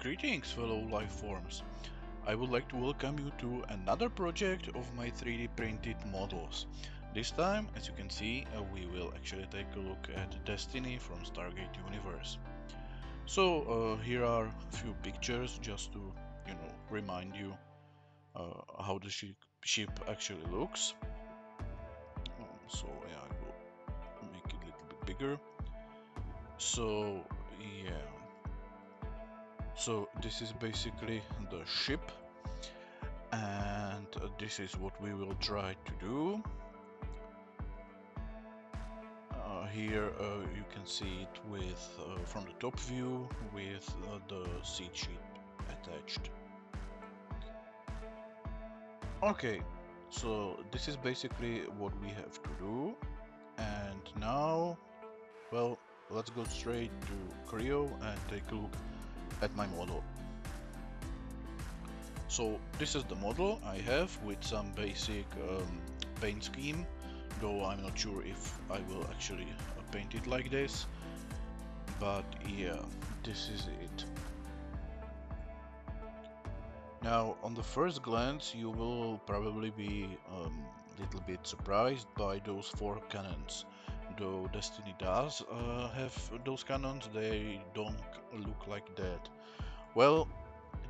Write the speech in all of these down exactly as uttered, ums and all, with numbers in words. Greetings, fellow life forms. I would like to welcome you to another project of my three D printed models. This time, as you can see, we will actually take a look at Destiny from Stargate Universe. So uh, here are a few pictures just to, you know, remind you uh, how the ship ship actually looks. So yeah, I will make it a little bit bigger. So yeah. So this is basically the ship, and this is what we will try to do. Uh, here uh, you can see it with uh, from the top view with uh, the seed ship attached. Okay, so this is basically what we have to do, and now, well, let's go straight to Creo and take a look at my model. So this is the model I have with some basic um, paint scheme, though I'm not sure if I will actually paint it like this, but yeah, this is it. Now on the first glance you will probably be a um, little bit surprised by those four cannons. Though Destiny does uh, have those cannons, they don't look like that. Well,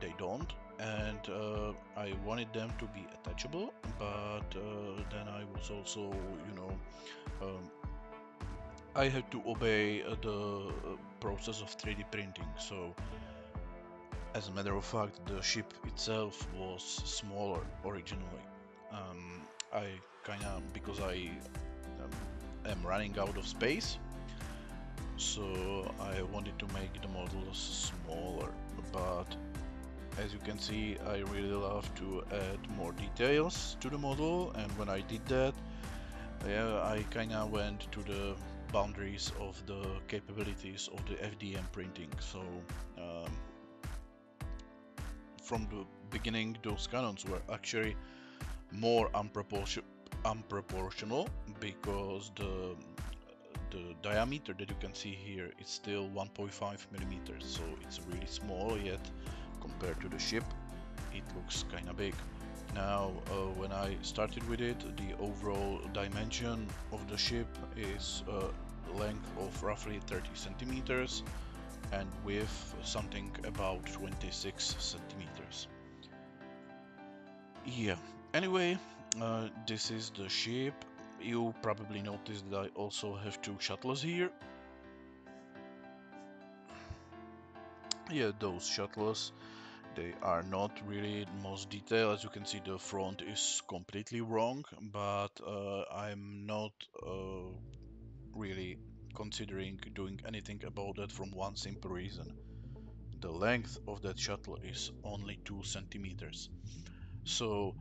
they don't, and uh, I wanted them to be attachable, but uh, then I was also, you know, um, I had to obey uh, the process of three D printing. So, as a matter of fact, the ship itself was smaller originally. Um, I kind of, because I um, I'm running out of space, so I wanted to make the models smaller, but as you can see, I really love to add more details to the model, and when I did that, yeah, I kinda went to the boundaries of the capabilities of the F D M printing. So um, from the beginning those cannons were actually more unproportionate unproportional because the the diameter that you can see here is still one point five millimeters, so it's really small, yet compared to the ship it looks kind of big. Now uh, when I started with it, the overall dimension of the ship is a uh, length of roughly thirty centimeters and width something about twenty-six centimeters. Yeah, anyway, Uh, this is the ship. You probably noticed that I also have two shuttles here. Yeah, those shuttles, they are not really the most detailed. As you can see, the front is completely wrong, but uh, I'm not uh, really considering doing anything about that from one simple reason. The length of that shuttle is only two centimeters. So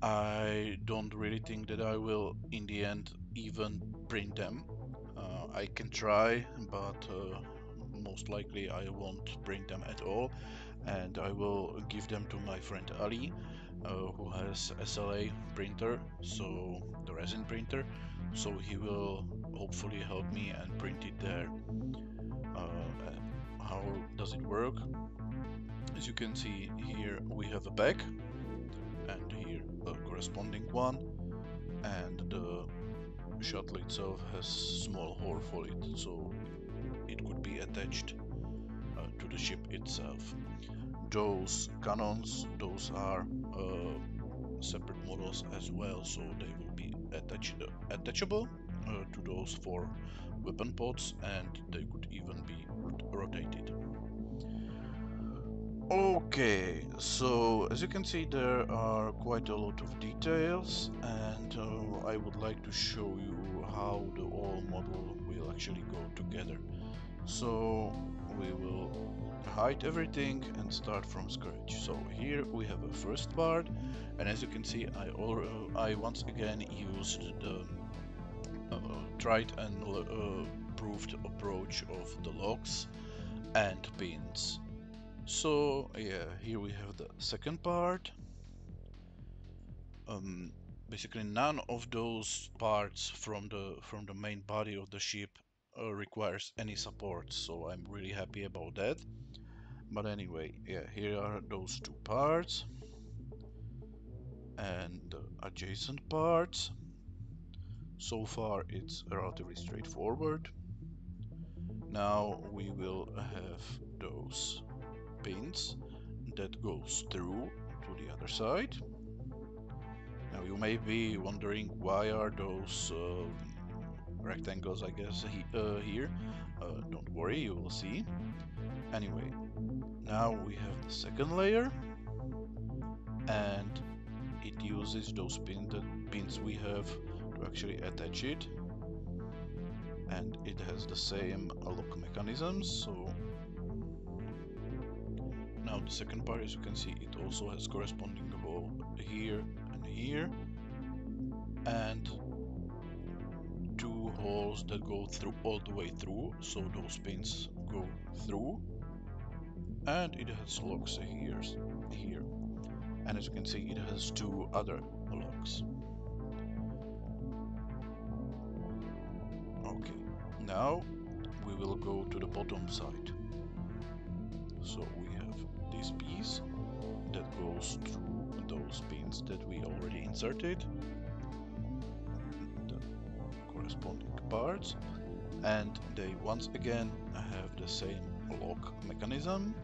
I don't really think that I will in the end even print them. uh, I can try, but uh, most likely I won't print them at all, and I will give them to my friend Ali, uh, who has S L A printer, so the resin printer, so he will hopefully help me and print it there. Uh, how does it work? As you can see here we have a bag, and here the corresponding one, and the shuttle itself has small hole for it, so it could be attached uh, to the ship itself. Those cannons, those are uh, separate models as well, so they will be attached, attachable uh, to those four weapon pods, and they could even be rotated. Okay, so as you can see, there are quite a lot of details, and uh, I would like to show you how the whole model will actually go together. So we will hide everything and start from scratch. So here we have a first part, and as you can see, I, uh, I once again used the uh, tried and uh, proved approach of the locks and pins. So yeah, here we have the second part. Um, basically, none of those parts from the from the main body of the ship uh, requires any support, so I'm really happy about that. But anyway, yeah, here are those two parts and the adjacent parts. So far it's relatively straightforward. Now we will have those pins that goes through to the other side. Now you may be wondering why are those uh, rectangles, I guess, he, uh, here. Uh, don't worry, you will see. Anyway, now we have the second layer, and it uses those pin, the pins we have to actually attach it. And it has the same lock mechanism, so now the second part, as you can see, it also has corresponding hole here and here, and two holes that go through all the way through, so those pins go through, and it has locks here, here, and as you can see, it has two other locks. Okay, now we will go to the bottom side. So we have this piece that goes through those pins that we already inserted, the corresponding parts, and they once again have the same lock mechanism.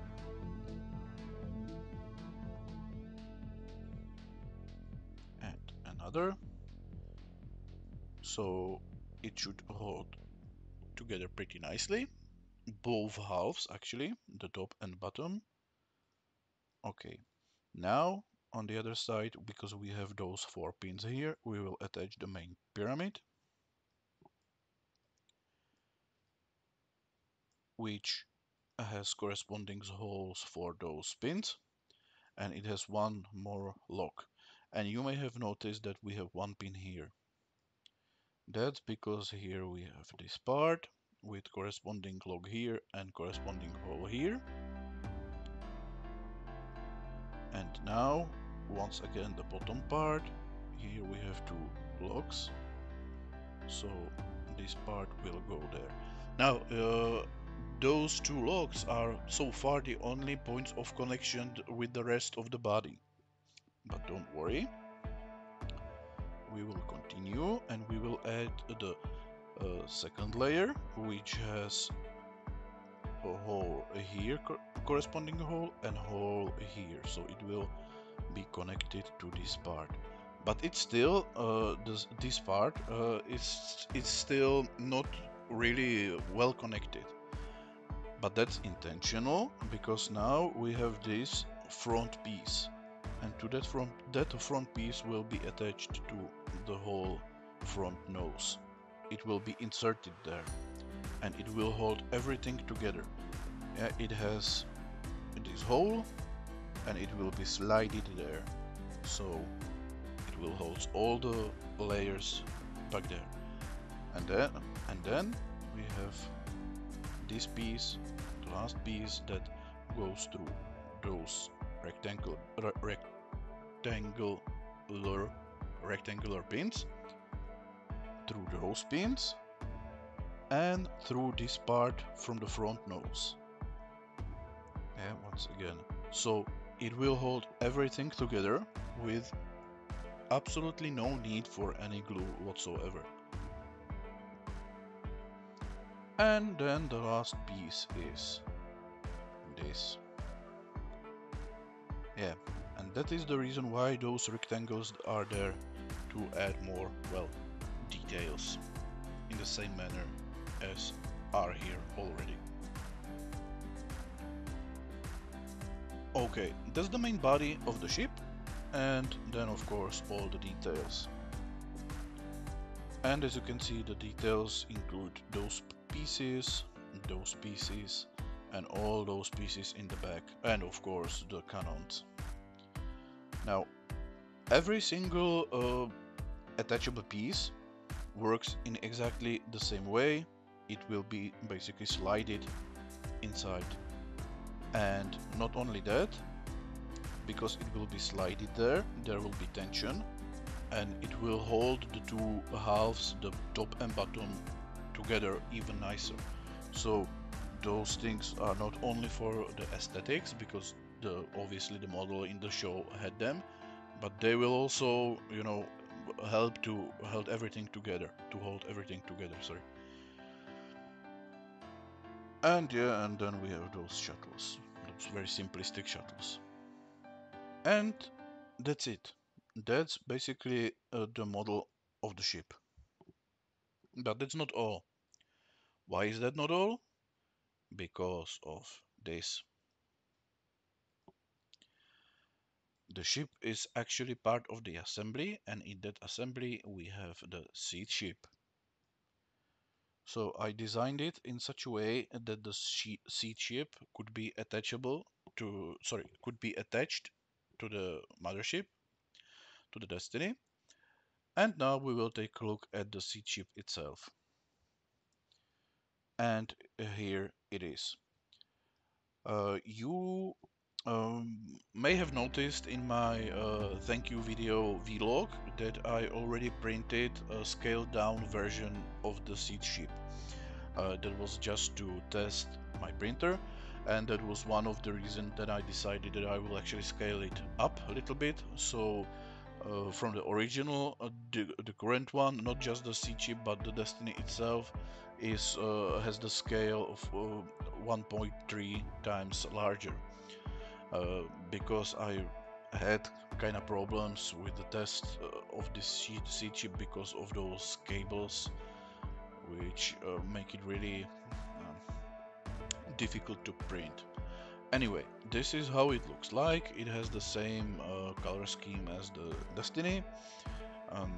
And another. So it should hold together pretty nicely, both halves actually, the top and bottom. Okay, now on the other side, because we have those four pins here, we will attach the main pyramid, which has corresponding holes for those pins, and it has one more lock. And you may have noticed that we have one pin here. That's because here we have this part with corresponding log here and corresponding hole here. And now, once again, the bottom part, here we have two logs. So this part will go there. Now, uh, those two logs are so far the only points of connection with the rest of the body. But don't worry. We will continue and we will add the uh, second layer, which has a hole here, co corresponding hole, and hole here, so it will be connected to this part. But it's still uh, this, this part uh, is it's still not really well connected, but that's intentional, because now we have this front piece, and to that front, that front piece will be attached to the whole front nose. It will be inserted there, and it will hold everything together. Uh, it has this hole, and it will be slided there, so it will hold all the layers back there. And then, and then we have this piece, the last piece that goes through those rectangle, re rect rectangular rectangular pins, through those pins, and through this part from the front nose. And once again, so it will hold everything together with absolutely no need for any glue whatsoever. And then the last piece is this. Yeah, and that is the reason why those rectangles are there, to add more, well, details in the same manner as are here already. Okay, that's the main body of the ship, and then of course all the details. And as you can see, the details include those pieces, those pieces, and all those pieces in the back, and of course the cannons. Now, every single uh, attachable piece works in exactly the same way. It will be basically slided inside, and not only that, because it will be slided there, there will be tension, and it will hold the two halves, the top and bottom, together even nicer. So those things are not only for the aesthetics, because the obviously the model in the show had them, but they will also, you know, help to hold everything together, to hold everything together, sorry. And yeah, and then we have those shuttles, those very simplistic shuttles. And that's it. That's basically uh, the model of the ship. But that's not all. Why is that not all? Because of this. The ship is actually part of the assembly, and in that assembly we have the seed ship. So I designed it in such a way that the seed ship could be attachable to, sorry, could be attached to the mothership, to the Destiny. And now we will take a look at the seed ship itself. And here it is. Uh, you um, may have noticed in my uh, thank you video vlog that I already printed a scaled down version of the seed ship. Uh, that was just to test my printer, and that was one of the reasons that I decided that I will actually scale it up a little bit. So uh, from the original, uh, the, the current one, not just the seed ship but the Destiny itself, is uh, has the scale of uh, one point three times larger, uh, because I had kind of problems with the test uh, of this seed ship because of those cables, which uh, make it really uh, difficult to print. Anyway, this is how it looks like. It has the same uh, color scheme as the Destiny, um,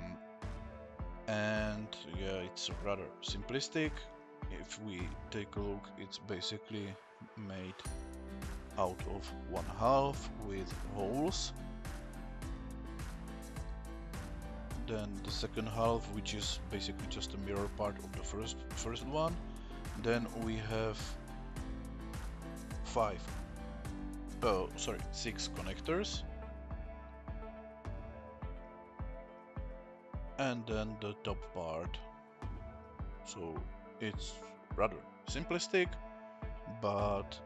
and yeah, it's rather simplistic. If we take a look, it's basically made out of one half with holes, then the second half, which is basically just a mirror part of the first first one. Then we have five oh sorry six connectors, and then the top part. So it's rather simplistic, but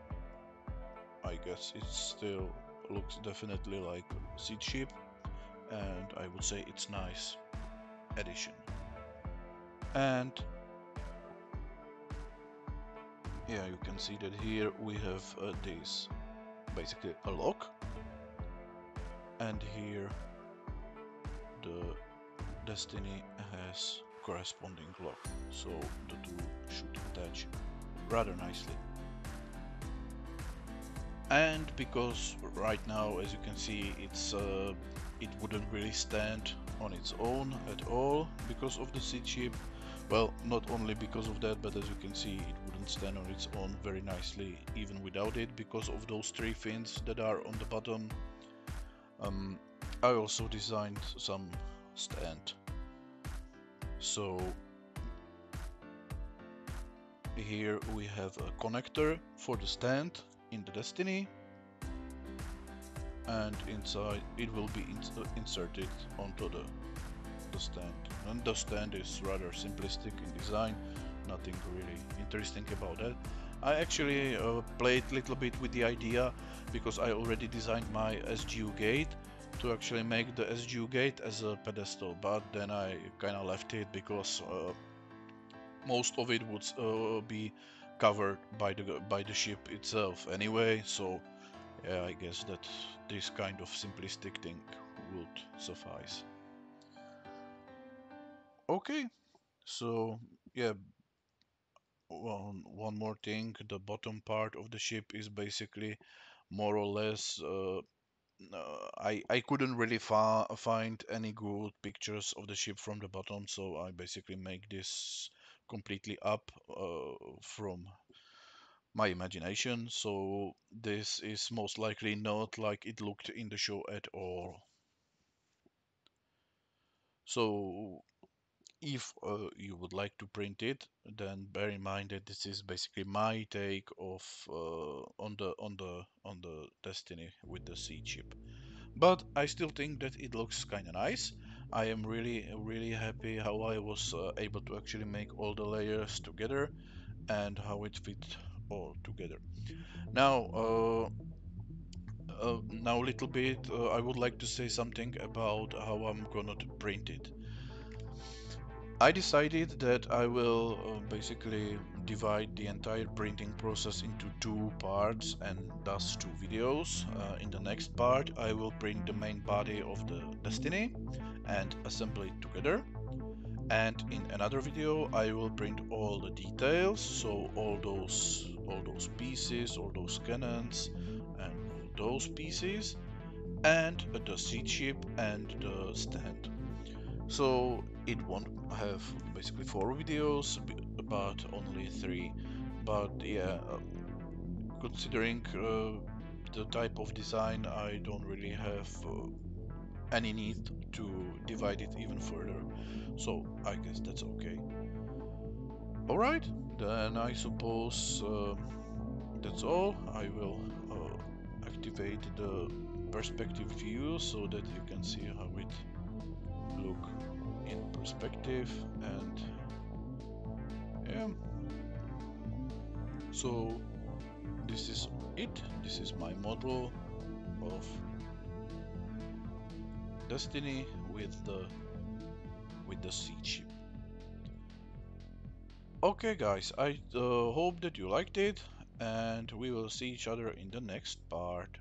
I guess it still looks definitely like a seed ship, and I would say it's a nice addition. And yeah, you can see that here we have uh, this, basically a lock, and here the Destiny has corresponding lock, so the two should attach rather nicely. And because right now, as you can see, it's uh, it wouldn't really stand on its own at all because of the seed ship. Well, not only because of that, but as you can see, it wouldn't stand on its own very nicely even without it, because of those three fins that are on the bottom. Um, I also designed some stand. So here we have a connector for the stand in the Destiny, and inside it will be ins inserted onto the, the stand. And the stand is rather simplistic in design, nothing really interesting about that. I actually uh, played a little bit with the idea, because I already designed my S G U gate to actually make the S G U gate as a pedestal, but then I kind of left it because uh, most of it would uh, be covered by the by the ship itself anyway. So yeah, I guess that this kind of simplistic thing would suffice. Okay, so yeah, one, one more thing, the bottom part of the ship is basically more or less uh, Uh, I, I couldn't really fa find any good pictures of the ship from the bottom, so I basically make this completely up uh, from my imagination. So this is most likely not like it looked in the show at all. So if uh, you would like to print it, then bear in mind that this is basically my take of uh, on the on the on the Destiny with the seed ship, but I still think that it looks kind of nice. I am really really happy how I was uh, able to actually make all the layers together and how it fit all together. Now, uh, uh, now a little bit, uh, I would like to say something about how I'm gonna print it. I decided that I will uh, basically divide the entire printing process into two parts and thus two videos. Uh, in the next part I will print the main body of the Destiny and assemble it together. And in another video I will print all the details, so all those, all those pieces, all those cannons and all those pieces, and the seed ship and the stand. So it won't have basically four videos, but only three. But yeah, considering uh, the type of design, I don't really have uh, any need to divide it even further. So I guess that's okay. Alright, then I suppose uh, that's all. I will uh, activate the perspective view so that you can see how it look in perspective, and yeah, so this is it. This is my model of Destiny with the with the seed ship. Okay guys, I uh, hope that you liked it, and we will see each other in the next part.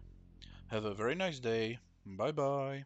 Have a very nice day. Bye bye.